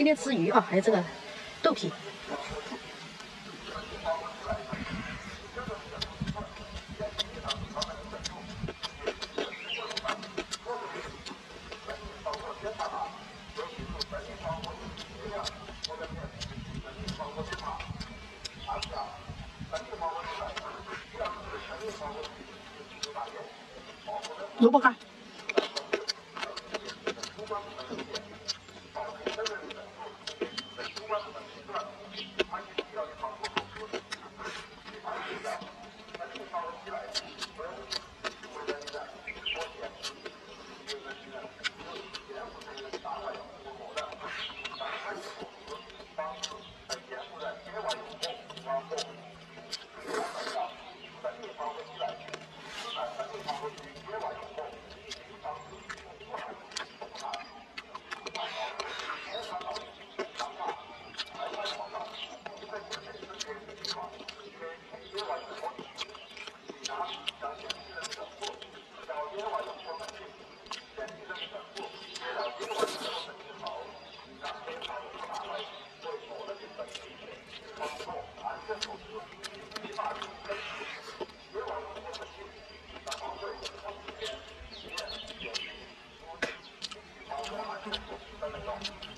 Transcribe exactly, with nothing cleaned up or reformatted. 今天吃鱼啊，还有这个豆皮。萝卜干。 Thank you.